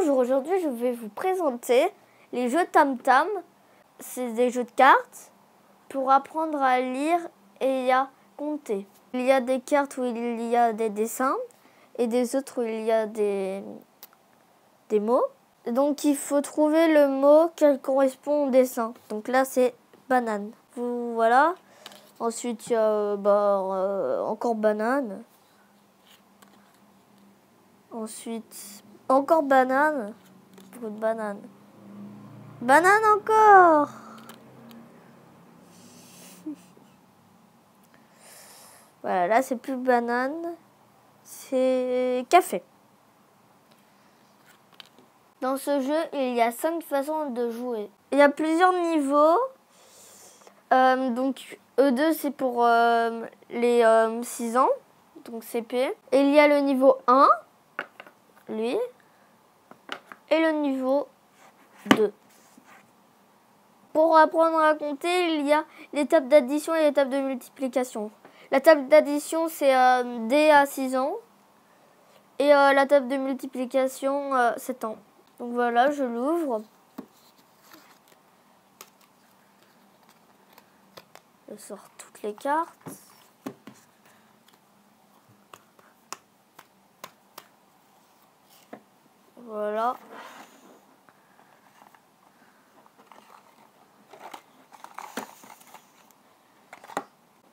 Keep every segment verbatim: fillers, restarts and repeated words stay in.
Bonjour, aujourd'hui je vais vous présenter les jeux Tam Tam. C'est des jeux de cartes pour apprendre à lire et à compter. Il y a des cartes où il y a des dessins et des autres où il y a des, des mots. Donc il faut trouver le mot qui correspond au dessin. Donc là c'est banane. Vous, voilà. Ensuite il y a bah, euh, encore banane. Ensuite... Encore banane, beaucoup de banane. Banane encore. Voilà, là c'est plus banane, c'est café. Dans ce jeu, il y a cinq façons de jouer. Il y a plusieurs niveaux. Euh, donc E deux c'est pour euh, les euh, six ans, donc C P. Et il y a le niveau un, lui. Et le niveau deux. Pour apprendre à compter, il y a les tables d'addition et les tables de multiplication. La table d'addition, c'est euh, D à six ans. Et euh, la table de multiplication, euh, sept ans. Donc voilà, je l'ouvre. Je sors toutes les cartes. Voilà.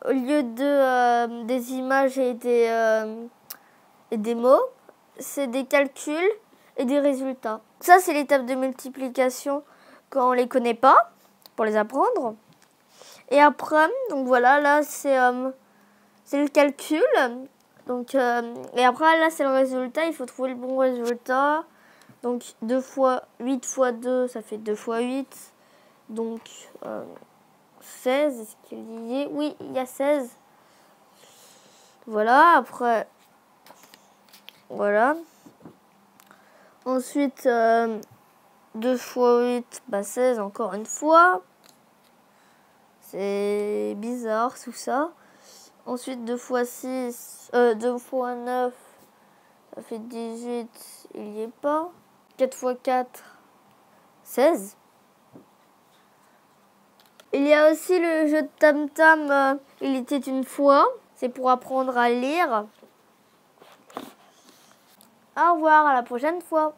Au lieu de euh, des images et des, euh, et des mots, c'est des calculs et des résultats. Ça, c'est l'étape de multiplication quand on ne les connaît pas, pour les apprendre. Et après, donc voilà, là, c'est euh, c'est le calcul. Donc, euh, et après, là, c'est le résultat. Il faut trouver le bon résultat. Donc deux fois huit fois deux, ça fait deux fois huit. Donc euh, seize, est-ce qu'il y est? Oui, il y a seize. Voilà, après... Voilà. Ensuite, euh, deux fois huit, bah seize encore une fois. C'est bizarre tout ça. Ensuite, deux fois six, euh, deux fois neuf, ça fait dix-huit, il n'y est pas. quatre fois quatre, seize. Il y a aussi le jeu de Tam Tam, euh, il était une fois. C'est pour apprendre à lire. Au revoir, à la prochaine fois.